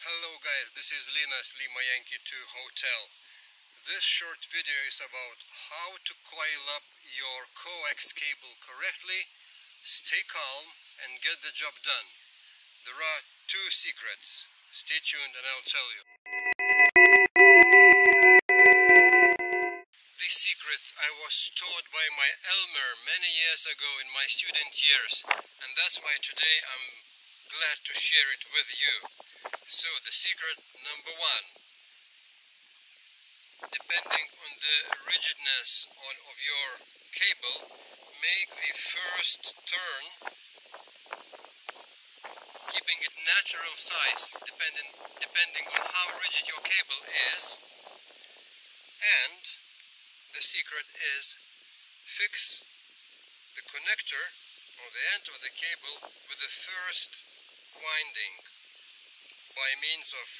Hello guys, this is Linas, Lima Yankee 2 Hotel. This short video is about how to coil up your coax cable correctly, stay calm and get the job done. There are two secrets. Stay tuned and I'll tell you. These secrets I was taught by my Elmer many years ago in my student years, and that's why today I'm glad to share it with you. So the secret number one, depending on the rigidness of your cable, make a first turn, keeping it natural size depending on how rigid your cable is. And the secret is fix the connector or the end of the cable with the first winding by means of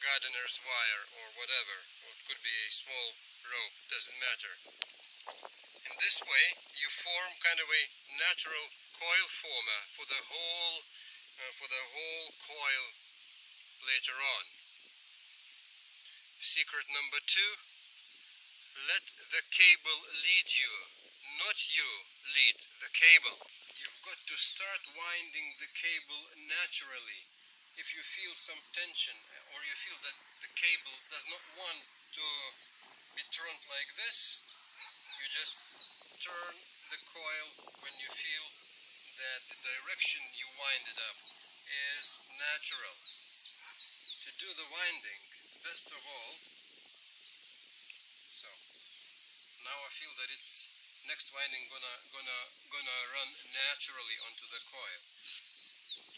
gardener's wire or whatever, or it could be a small rope, doesn't matter. In this way you form kind of a natural coil former for the whole coil later on. Secret number two, let the cable lead you, not you lead the cable. You've got to start winding the cable naturally. If you feel some tension or you feel that the cable does not want to be turned like this, you just turn the coil when you feel that the direction you wind it up is natural. To do the winding, it's best of all. So now I feel that it's next winding gonna run naturally onto the coil.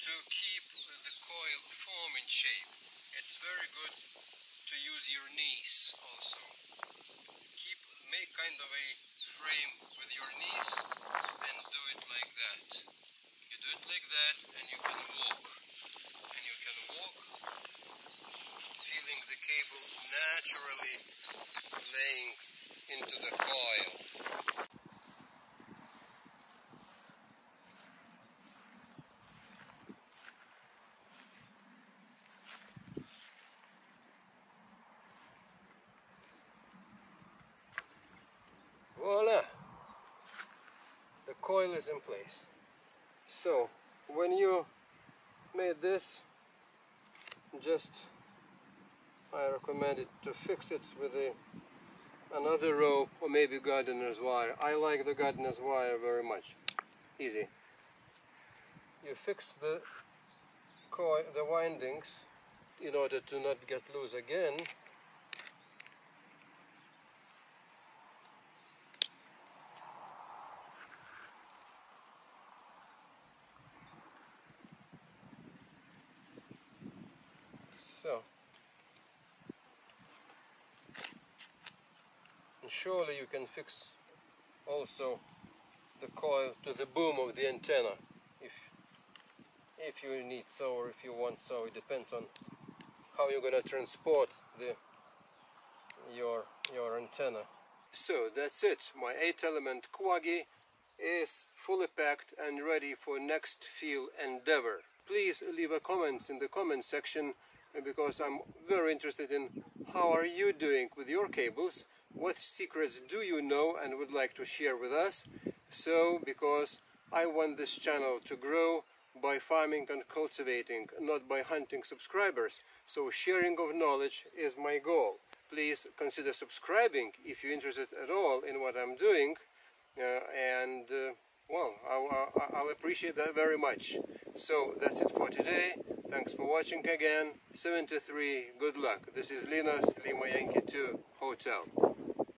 To keep the coil form in shape, it's very good to use your knees also. Make kind of a frame with your knees and do it like that. You do it like that and you can walk. And you can walk feeling the cable naturally laying into the coil. Voila! The coil is in place. So when you made this, I recommend it to fix it with another rope or maybe gardener's wire. I like the gardener's wire very much. Easy. You fix the coil, the windings, in order to not get loose again. So, and surely you can fix also the coil to the boom of the antenna if you need so, or if you want so. It depends on how you're gonna transport your antenna. So that's it. My 8-element Quaggy is fully packed and ready for next field endeavor. Please leave a comment in the comment section, because I'm very interested in how are you doing with your cables, what secrets do you know and would like to share with us. So, because I want this channel to grow by farming and cultivating, not by hunting subscribers. So sharing of knowledge is my goal. Please consider subscribing if you're interested at all in what I'm doing, well, I'll appreciate that very much. So that's it for today. Thanks for watching again. 73, good luck. This is Linas, Lima Yankee 2 Hotel.